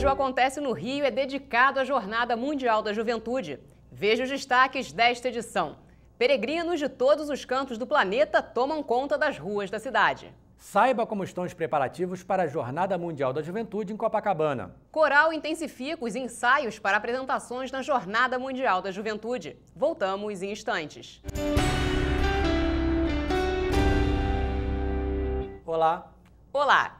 Hoje o Acontece no Rio é dedicado à Jornada Mundial da Juventude. Veja os destaques desta edição. Peregrinos de todos os cantos do planeta tomam conta das ruas da cidade. Saiba como estão os preparativos para a Jornada Mundial da Juventude em Copacabana. Coral intensifica os ensaios para apresentações na Jornada Mundial da Juventude. Voltamos em instantes. Olá! Olá!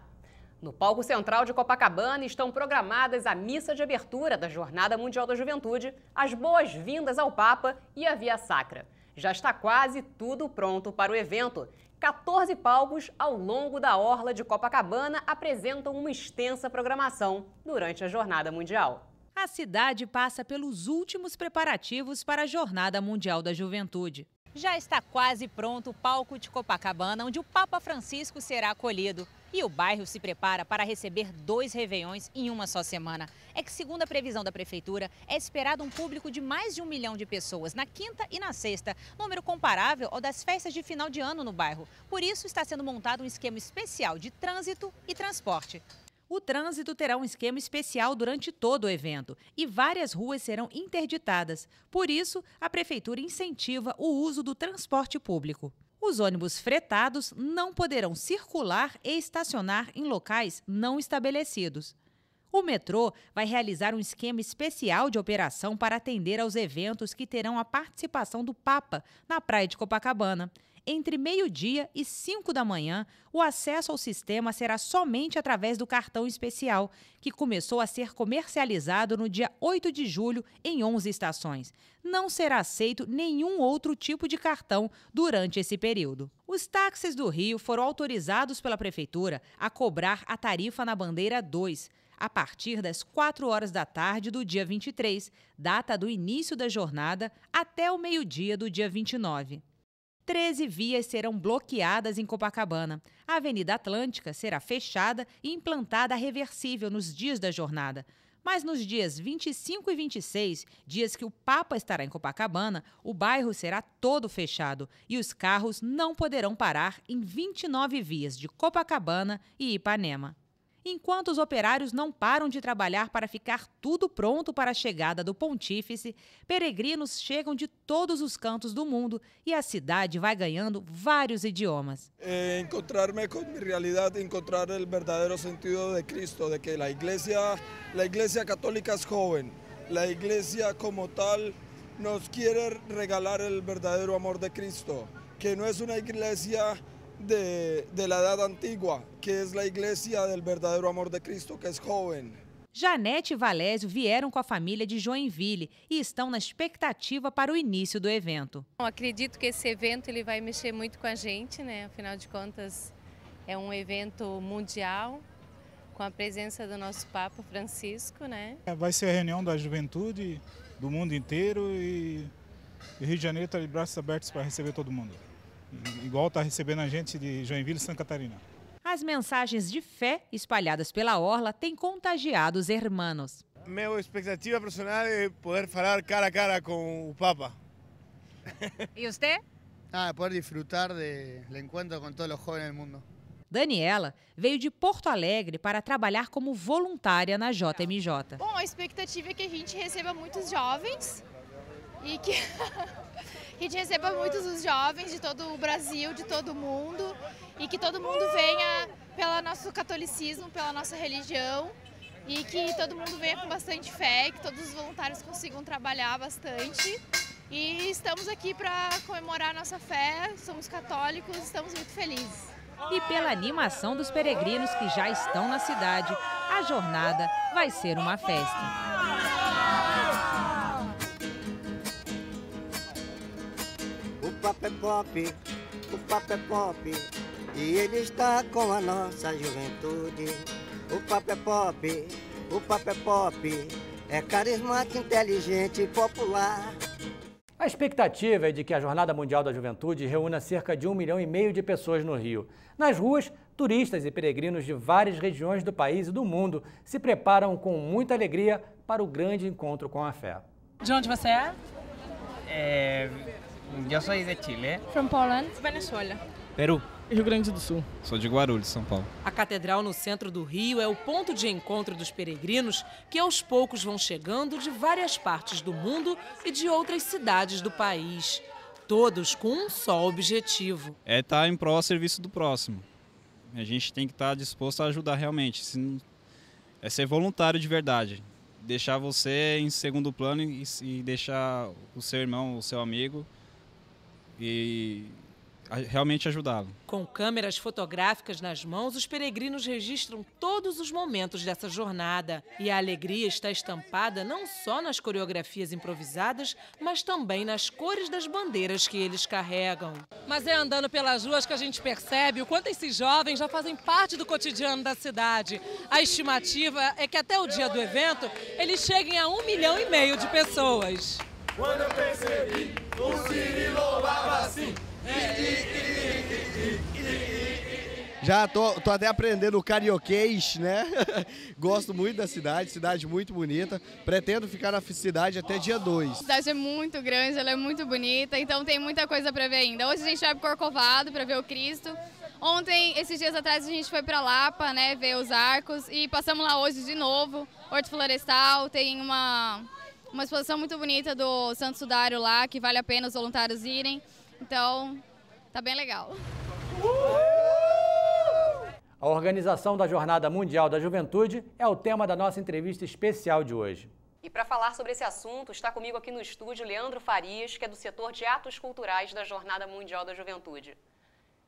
No palco central de Copacabana estão programadas a missa de abertura da Jornada Mundial da Juventude, as boas-vindas ao Papa e a Via Sacra. Já está quase tudo pronto para o evento. 14 palcos ao longo da orla de Copacabana apresentam uma extensa programação durante a Jornada Mundial. A cidade passa pelos últimos preparativos para a Jornada Mundial da Juventude. Já está quase pronto o palco de Copacabana, onde o Papa Francisco será acolhido. E o bairro se prepara para receber 2 réveillons em uma só semana. É que, segundo a previsão da prefeitura, é esperado um público de mais de 1 milhão de pessoas na quinta e na sexta, número comparável ao das festas de final de ano no bairro. Por isso, está sendo montado um esquema especial de trânsito e transporte. O trânsito terá um esquema especial durante todo o evento e várias ruas serão interditadas. Por isso, a prefeitura incentiva o uso do transporte público. Os ônibus fretados não poderão circular e estacionar em locais não estabelecidos. O metrô vai realizar um esquema especial de operação para atender aos eventos que terão a participação do Papa na Praia de Copacabana. Entre meio-dia e 5 da manhã, o acesso ao sistema será somente através do cartão especial, que começou a ser comercializado no dia 8 de julho em 11 estações. Não será aceito nenhum outro tipo de cartão durante esse período. Os táxis do Rio foram autorizados pela Prefeitura a cobrar a tarifa na bandeira 2, a partir das 4 horas da tarde do dia 23, data do início da jornada, até o meio-dia do dia 29. 13 vias serão bloqueadas em Copacabana. A Avenida Atlântica será fechada e implantada a reversível nos dias da jornada. Mas nos dias 25 e 26, dias que o Papa estará em Copacabana, o bairro será todo fechado e os carros não poderão parar em 29 vias de Copacabana e Ipanema. Enquanto os operários não param de trabalhar para ficar tudo pronto para a chegada do pontífice, peregrinos chegam de todos os cantos do mundo e a cidade vai ganhando vários idiomas. Encontrar-me com a realidade, encontrar o verdadeiro sentido de Cristo, de que a Igreja Católica é jovem, a Igreja como tal nos quer regalar o verdadeiro amor de Cristo, que não é uma Igreja de la idade antiga, que é a igreja do verdadeiro amor de Cristo, que é jovem. Janete e Valésio vieram com a família de Joinville e estão na expectativa para o início do evento. Eu acredito que esse evento ele vai mexer muito com a gente, né? Afinal de contas, é um evento mundial, com a presença do nosso Papa Francisco, né? Vai ser a reunião da juventude do mundo inteiro e o Rio de Janeiro está de braços abertos para receber todo mundo. Igual está recebendo a gente de Joinville e Santa Catarina. As mensagens de fé espalhadas pela orla têm contagiado os hermanos. Minha expectativa personal é poder falar cara a cara com o Papa. E você? Poder desfrutar do encontro com todos os jovens do mundo. Daniela veio de Porto Alegre para trabalhar como voluntária na JMJ. Bom, a expectativa é que a gente receba muitos jovens e que... Que receba muitos dos jovens de todo o Brasil, de todo o mundo, e que todo mundo venha pelo nosso catolicismo, pela nossa religião, e que todo mundo venha com bastante fé, que todos os voluntários consigam trabalhar bastante. E estamos aqui para comemorar a nossa fé, somos católicos, estamos muito felizes. E pela animação dos peregrinos que já estão na cidade, a jornada vai ser uma festa. O Papa é pop e ele está com a nossa juventude. O Papa é pop, é carismático, inteligente e popular. A expectativa é de que a Jornada Mundial da Juventude reúna cerca de 1,5 milhão de pessoas no Rio. Nas ruas, turistas e peregrinos de várias regiões do país e do mundo se preparam com muita alegria para o grande encontro com a fé. De onde você é? Eu sou de Chile. From Poland. Venezuela. Peru. Rio Grande do Sul. Sou de Guarulhos, São Paulo. A catedral no centro do Rio é o ponto de encontro dos peregrinos que aos poucos vão chegando de várias partes do mundo e de outras cidades do país. Todos com um só objetivo. É estar em prol ao serviço do próximo. A gente tem que estar disposto a ajudar realmente. É ser voluntário de verdade. Deixar você em segundo plano e deixar o seu irmão, o seu amigo e realmente ajudá-lo. Com câmeras fotográficas nas mãos, os peregrinos registram todos os momentos dessa jornada. E a alegria está estampada não só nas coreografias improvisadas, mas também nas cores das bandeiras que eles carregam. Mas é andando pelas ruas que a gente percebe o quanto esses jovens já fazem parte do cotidiano da cidade. A estimativa é que até o dia do evento eles cheguem a 1,5 milhão de pessoas. Quando eu percebi, o Cirilo louvava assim. Já tô até aprendendo o carioquês, né? Gosto muito da cidade, cidade muito bonita. Pretendo ficar na cidade até dia 2. A cidade é muito grande, ela é muito bonita, então tem muita coisa para ver ainda. Hoje a gente vai para o Corcovado para ver o Cristo. Ontem, esses dias atrás, a gente foi para Lapa, né? Ver os arcos e passamos lá hoje de novo. Horto Florestal, tem uma exposição muito bonita do Santo Sudário lá, que vale a pena os voluntários irem. Então, tá bem legal. A organização da Jornada Mundial da Juventude é o tema da nossa entrevista especial de hoje. E para falar sobre esse assunto, está comigo aqui no estúdio Leandro Farias, que é do setor de atos culturais da Jornada Mundial da Juventude.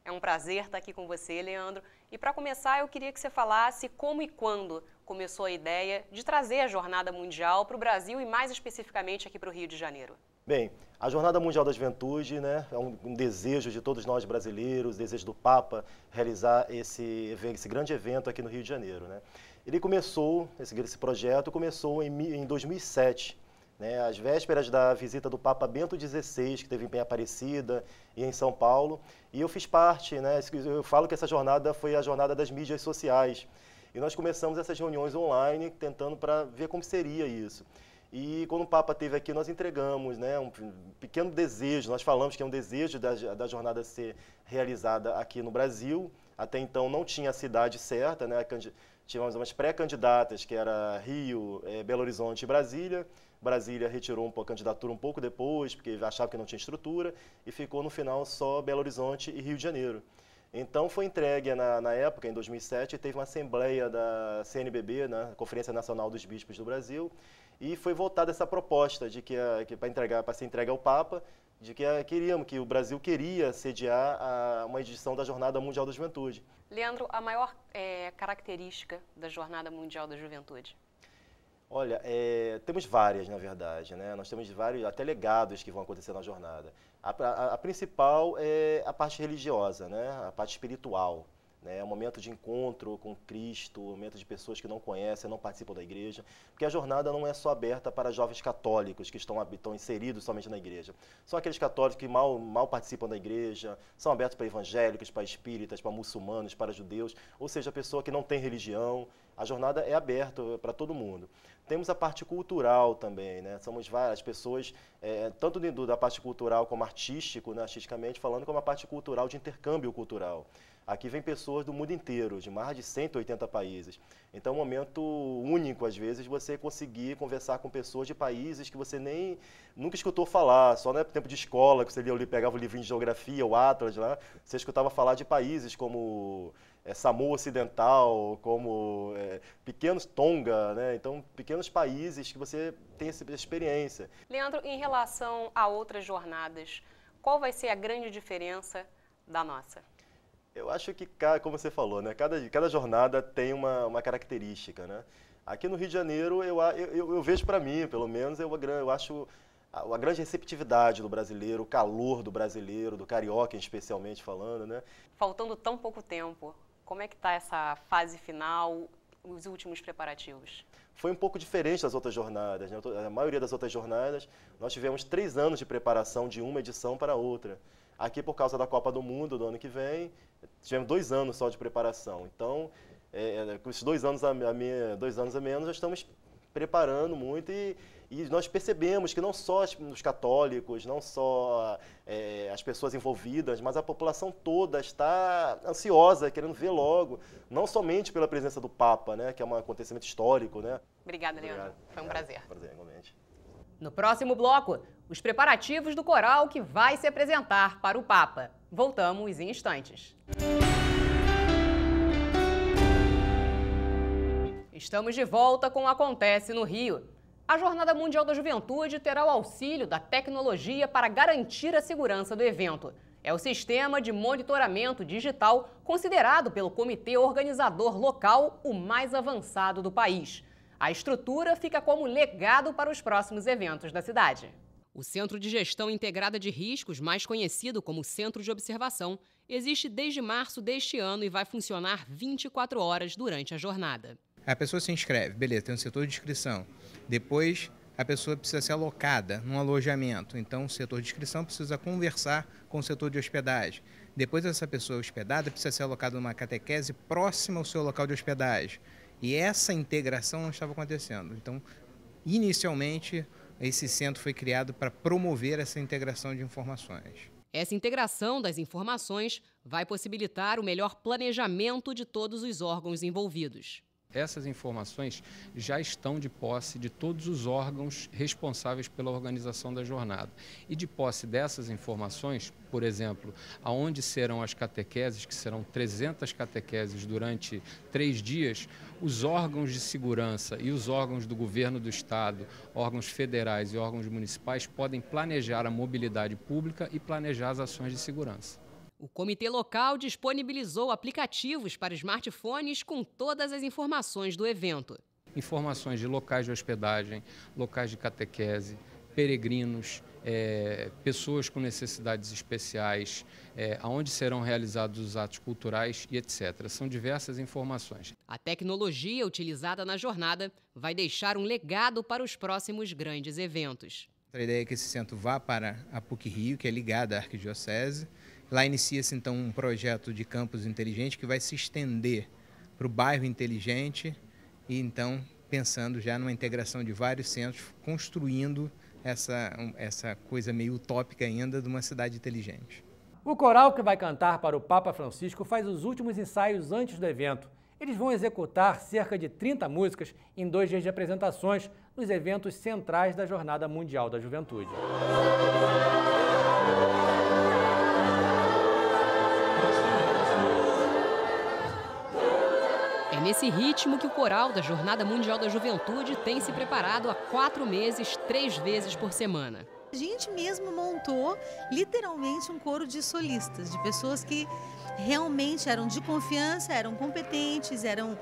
É um prazer estar aqui com você, Leandro. E para começar, eu queria que você falasse como e quando começou a ideia de trazer a Jornada Mundial para o Brasil e mais especificamente aqui para o Rio de Janeiro. Bem, a Jornada Mundial da Juventude, né, é um desejo de todos nós brasileiros, desejo do Papa realizar esse grande evento aqui no Rio de Janeiro, né. Ele começou, esse projeto começou em 2007, né, às vésperas da visita do Papa Bento XVI, que teve em Penha Aparecida e em São Paulo, e eu fiz parte, né, eu falo que essa jornada foi a jornada das mídias sociais, e nós começamos essas reuniões online tentando para ver como seria isso. E quando o Papa esteve aqui, nós entregamos, né, um pequeno desejo, nós falamos que é um desejo da jornada ser realizada aqui no Brasil. Até então não tinha a cidade certa, né, tivemos umas pré-candidatas, que era Rio, Belo Horizonte e Brasília. Brasília retirou a candidatura um pouco depois, porque achava que não tinha estrutura, e ficou no final só Belo Horizonte e Rio de Janeiro. Então foi entregue na época, em 2007, teve uma assembleia da CNBB, né, Conferência Nacional dos Bispos do Brasil, e foi votada essa proposta de que para ser entregue ao Papa, de que queríamos, que o Brasil queria sediar uma edição da Jornada Mundial da Juventude. Leandro, a maior característica da Jornada Mundial da Juventude? Olha, temos várias, na verdade, né? Nós temos vários, até legados que vão acontecer na jornada. A principal é a parte religiosa, né? A parte espiritual. É um momento de encontro com Cristo, um momento de pessoas que não conhecem, não participam da igreja, porque a jornada não é só aberta para jovens católicos que estão inseridos somente na igreja. São aqueles católicos que mal participam da igreja, são abertos para evangélicos, para espíritas, para muçulmanos, para judeus, ou seja, a pessoa que não tem religião. A jornada é aberta para todo mundo. Temos a parte cultural também, né? Somos várias pessoas, tanto da parte cultural como artístico, né? Artisticamente falando, como a parte cultural de intercâmbio cultural. Aqui vem pessoas do mundo inteiro, de mais de 180 países. Então é um momento único, às vezes, você conseguir conversar com pessoas de países que você nunca escutou falar, só no tempo de escola, que você pegava o livrinho de geografia, o Atlas, lá, você escutava falar de países como Samoa Ocidental, como pequenos Tonga, né? Então pequenos países que você tem essa experiência. Leandro, em relação a outras jornadas, qual vai ser a grande diferença da nossa? Eu acho que, como você falou, né, cada jornada tem uma característica, né? Aqui no Rio de Janeiro, eu vejo para mim, pelo menos, eu acho a grande receptividade do brasileiro, o calor do brasileiro, do carioca especialmente falando, né? Faltando tão pouco tempo, como é que está essa fase final, os últimos preparativos? Foi um pouco diferente das outras jornadas, né? A maioria das outras jornadas, nós tivemos 3 anos de preparação de uma edição para outra. Aqui, por causa da Copa do Mundo do ano que vem, tivemos 2 anos só de preparação. Então, com esses 2 anos a menos, já estamos preparando muito e nós percebemos que não só os católicos, não só as pessoas envolvidas, mas a população toda está ansiosa, querendo ver logo, não somente pela presença do Papa, né, que é um acontecimento histórico. Né? Obrigada, Leandro. Foi um prazer. Prazer, realmente. No próximo bloco, os preparativos do coral que vai se apresentar para o Papa. Voltamos em instantes. Estamos de volta com o Acontece no Rio. A Jornada Mundial da Juventude terá o auxílio da tecnologia para garantir a segurança do evento. É o sistema de monitoramento digital considerado pelo comitê organizador local o mais avançado do país. A estrutura fica como legado para os próximos eventos da cidade. O Centro de Gestão Integrada de Riscos, mais conhecido como Centro de Observação, existe desde março deste ano e vai funcionar 24 horas durante a jornada. A pessoa se inscreve, beleza, tem um setor de inscrição. Depois, a pessoa precisa ser alocada num alojamento. Então, o setor de inscrição precisa conversar com o setor de hospedagem. Depois, essa pessoa hospedada precisa ser alocada numa catequese próxima ao seu local de hospedagem. E essa integração não estava acontecendo. Então, inicialmente, esse centro foi criado para promover essa integração de informações. Essa integração das informações vai possibilitar o melhor planejamento de todos os órgãos envolvidos. Essas informações já estão de posse de todos os órgãos responsáveis pela organização da jornada. E de posse dessas informações, por exemplo, aonde serão as catequeses, que serão 300 catequeses durante 3 dias, os órgãos de segurança e os órgãos do governo do estado, órgãos federais e órgãos municipais podem planejar a mobilidade pública e planejar as ações de segurança. O comitê local disponibilizou aplicativos para smartphones com todas as informações do evento. Informações de locais de hospedagem, locais de catequese, peregrinos, pessoas com necessidades especiais, aonde serão realizados os atos culturais e etc. São diversas informações. A tecnologia utilizada na jornada vai deixar um legado para os próximos grandes eventos. A ideia é que esse centro vá para a PUC-Rio, que é ligada à Arquidiocese. Lá inicia-se, então, um projeto de campus inteligente que vai se estender para o bairro inteligente e, então, pensando já numa integração de vários centros, construindo essa coisa meio utópica ainda de uma cidade inteligente. O coral que vai cantar para o Papa Francisco faz os últimos ensaios antes do evento. Eles vão executar cerca de 30 músicas em 2 dias de apresentações nos eventos centrais da Jornada Mundial da Juventude. Nesse ritmo que o coral da Jornada Mundial da Juventude tem se preparado há 4 meses, 3 vezes por semana. A gente mesmo montou, literalmente, um coro de solistas, de pessoas que realmente eram de confiança, eram competentes, eram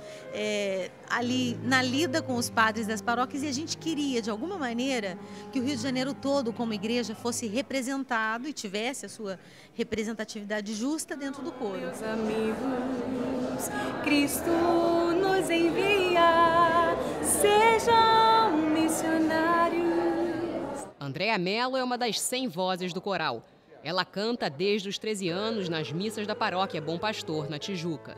ali na lida com os padres das paróquias, e a gente queria, de alguma maneira, que o Rio de Janeiro todo, como igreja, fosse representado e tivesse a sua representatividade justa dentro do coro. Meus amigos, Cristo nos envia, sejam missionários. Andréa Mello é uma das 100 vozes do coral. Ela canta desde os 13 anos nas missas da Paróquia Bom Pastor, na Tijuca.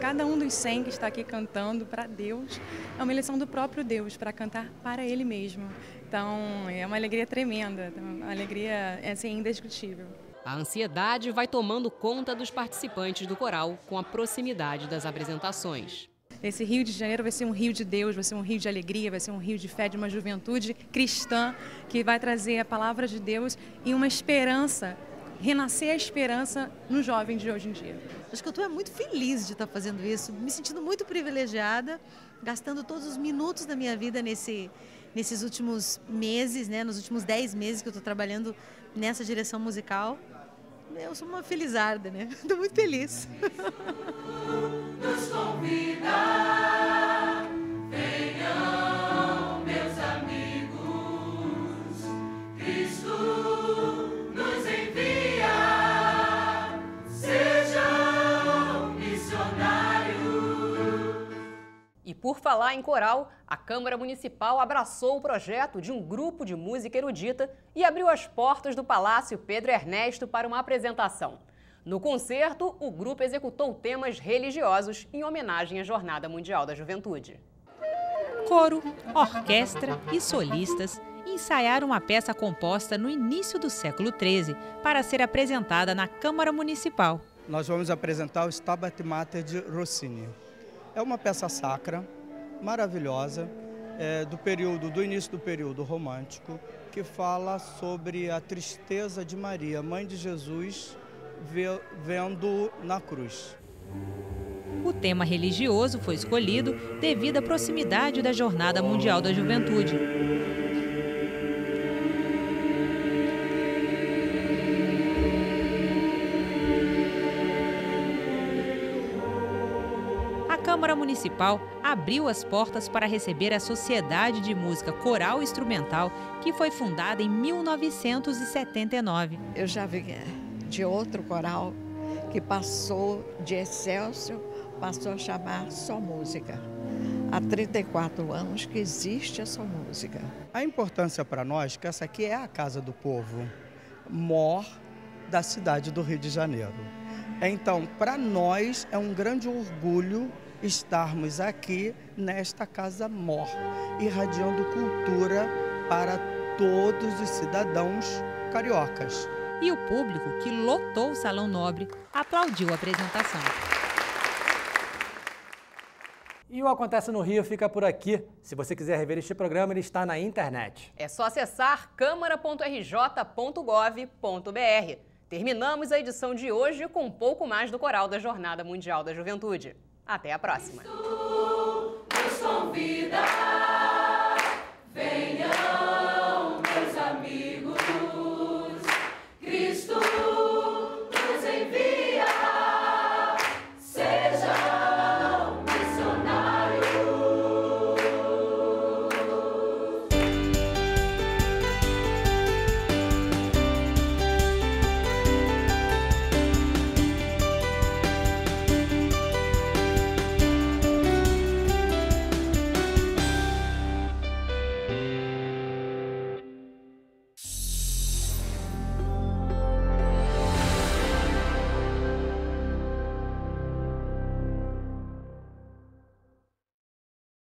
Cada um dos 100 que está aqui cantando para Deus é uma eleição do próprio Deus, para cantar para Ele mesmo. Então, é uma alegria tremenda, uma alegria assim, indescritível. A ansiedade vai tomando conta dos participantes do coral com a proximidade das apresentações. Esse Rio de Janeiro vai ser um rio de Deus, vai ser um rio de alegria, vai ser um rio de fé, de uma juventude cristã que vai trazer a palavra de Deus e uma esperança, renascer a esperança no jovem de hoje em dia. Acho que eu estou muito feliz de estar fazendo isso, me sentindo muito privilegiada, gastando todos os minutos da minha vida nesses últimos meses, né, nos últimos 10 meses que eu estou trabalhando nessa direção musical. Eu sou uma felizarda, né? Estou muito feliz. Nos convida, venham, meus amigos, Cristo nos envia, sejam missionários. E por falar em coral, a Câmara Municipal abraçou o projeto de um grupo de música erudita e abriu as portas do Palácio Pedro Ernesto para uma apresentação. No concerto, o grupo executou temas religiosos em homenagem à Jornada Mundial da Juventude. coro, orquestra e solistas ensaiaram uma peça composta no início do século XIII para ser apresentada na Câmara Municipal. Nós vamos apresentar o Stabat Mater de Rossini. É uma peça sacra, maravilhosa, do início do período romântico, que fala sobre a tristeza de Maria, mãe de Jesus, vendo-o na cruz. O tema religioso foi escolhido devido à proximidade da Jornada Mundial da Juventude. A Câmara Municipal abriu as portas para receber a Sociedade de Música Coral Instrumental, que foi fundada em 1979. Eu já vi de outro coral que passou de Excelsior, passou a chamar Só Música. Há 34 anos que existe a Só Música. A importância para nós, que essa aqui é a casa do povo, mor da cidade do Rio de Janeiro. Então, para nós é um grande orgulho estarmos aqui nesta casa mor, irradiando cultura para todos os cidadãos cariocas. E o público, que lotou o Salão Nobre, aplaudiu a apresentação. E o Acontece no Rio fica por aqui. Se você quiser rever este programa, ele está na internet. É só acessar câmara.rj.gov.br. Terminamos a edição de hoje com um pouco mais do coral da Jornada Mundial da Juventude. Até a próxima!